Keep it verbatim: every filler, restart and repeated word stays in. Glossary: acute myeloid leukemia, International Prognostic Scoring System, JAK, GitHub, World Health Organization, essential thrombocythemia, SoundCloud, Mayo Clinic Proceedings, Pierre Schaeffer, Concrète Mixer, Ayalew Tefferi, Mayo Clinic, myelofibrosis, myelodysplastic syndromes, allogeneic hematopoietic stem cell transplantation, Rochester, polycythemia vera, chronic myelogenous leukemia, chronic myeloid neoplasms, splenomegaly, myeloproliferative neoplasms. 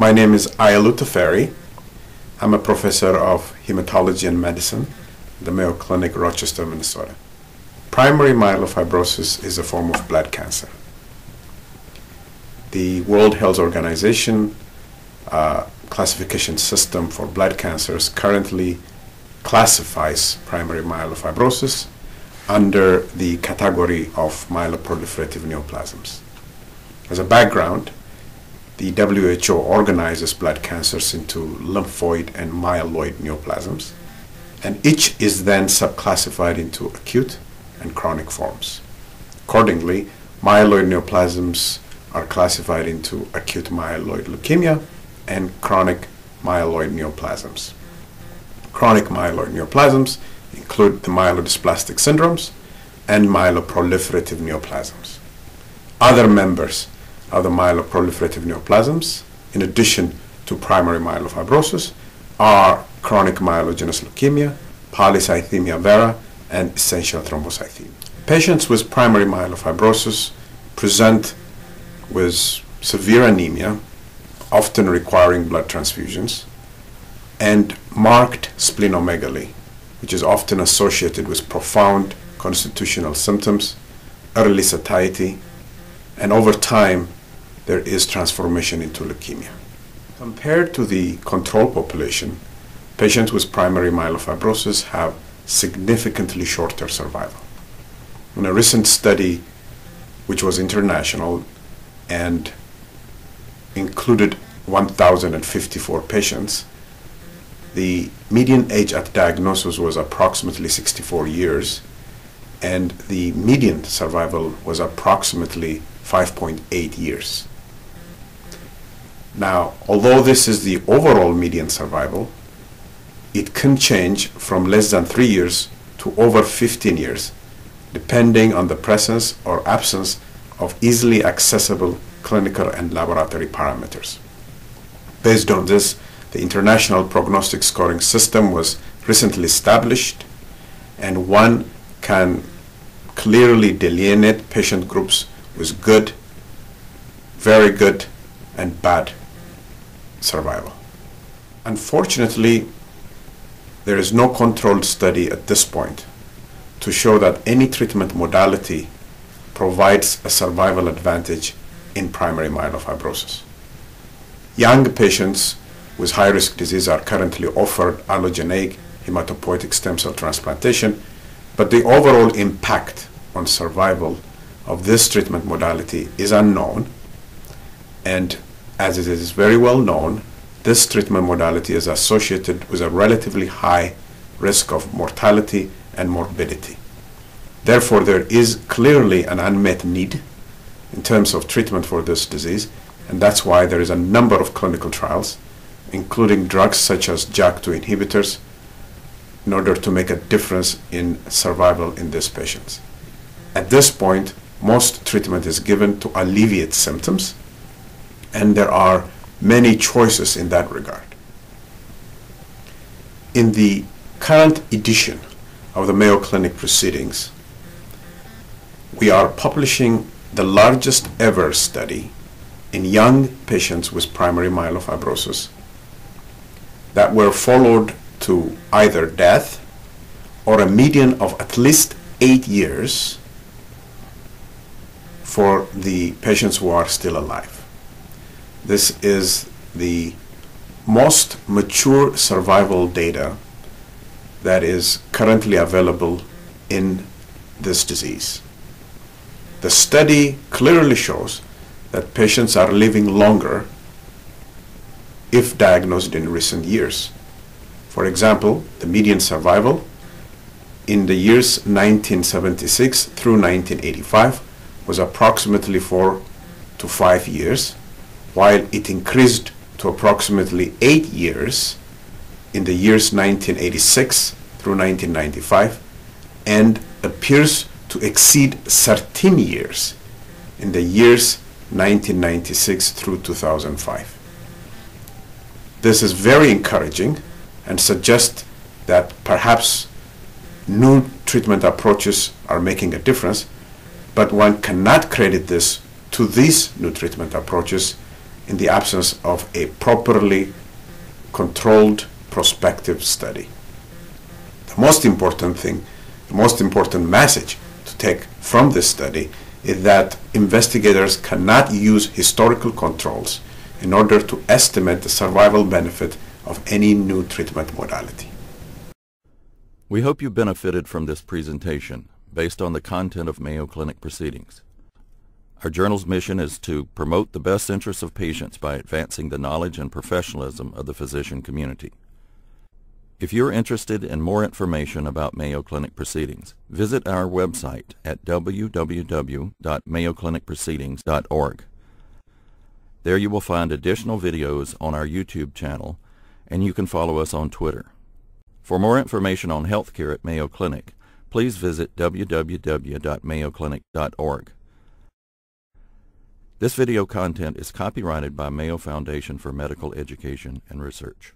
My name is Ayalew Tefferi. I'm a professor of hematology and medicine at the Mayo Clinic, Rochester, Minnesota. Primary myelofibrosis is a form of blood cancer. The World Health Organization uh, classification system for blood cancers currently classifies primary myelofibrosis under the category of myeloproliferative neoplasms. As a background, the W H O organizes blood cancers into lymphoid and myeloid neoplasms, and each is then subclassified into acute and chronic forms. Accordingly, myeloid neoplasms are classified into acute myeloid leukemia and chronic myeloid neoplasms. Chronic myeloid neoplasms include the myelodysplastic syndromes and myeloproliferative neoplasms. Other members of the myeloproliferative neoplasms, in addition to primary myelofibrosis, are chronic myelogenous leukemia, polycythemia vera, and essential thrombocythemia. Patients with primary myelofibrosis present with severe anemia, often requiring blood transfusions, and marked splenomegaly, which is often associated with profound constitutional symptoms, early satiety, and over time, there is transformation into leukemia. Compared to the control population, patients with primary myelofibrosis have significantly shorter survival. In a recent study, which was international and included one thousand fifty-four patients, the median age at diagnosis was approximately sixty-four years, and the median survival was approximately five point eight years. Now, although this is the overall median survival, it can change from less than three years to over fifteen years, depending on the presence or absence of easily accessible clinical and laboratory parameters. Based on this, the International Prognostic Scoring System was recently established, and one can clearly delineate patient groups with good, very good, and bad survival. Unfortunately, there is no controlled study at this point to show that any treatment modality provides a survival advantage in primary myelofibrosis. Young patients with high-risk disease are currently offered allogeneic hematopoietic stem cell transplantation, but the overall impact on survival of this treatment modality is unknown, and as it is very well known, this treatment modality is associated with a relatively high risk of mortality and morbidity. Therefore, there is clearly an unmet need in terms of treatment for this disease, and that's why there is a number of clinical trials, including drugs such as J A K two inhibitors, in order to make a difference in survival in these patients. At this point, most treatment is given to alleviate symptoms, and there are many choices in that regard. In the current edition of the Mayo Clinic Proceedings, we are publishing the largest ever study in young patients with primary myelofibrosis that were followed to either death or a median of at least eight years for the patients who are still alive. This is the most mature survival data that is currently available in this disease. The study clearly shows that patients are living longer if diagnosed in recent years. For example, the median survival in the years nineteen seventy-six through nineteen eighty-five was approximately four to five years, while it increased to approximately eight years in the years nineteen eighty-six through nineteen ninety-five, and appears to exceed thirteen years in the years nineteen ninety-six through two thousand five. This is very encouraging and suggests that perhaps new treatment approaches are making a difference, but one cannot credit this to these new treatment approaches in the absence of a properly controlled prospective study. The most important thing, the most important message to take from this study is that investigators cannot use historical controls in order to estimate the survival benefit of any new treatment modality. We hope you benefited from this presentation based on the content of Mayo Clinic Proceedings. Our journal's mission is to promote the best interests of patients by advancing the knowledge and professionalism of the physician community. If you're interested in more information about Mayo Clinic Proceedings, visit our website at w w w dot mayo clinic proceedings dot org. There you will find additional videos on our YouTube channel, and you can follow us on Twitter. For more information on healthcare at Mayo Clinic, please visit w w w dot mayo clinic dot org. This video content is copyrighted by Mayo Foundation for Medical Education and Research.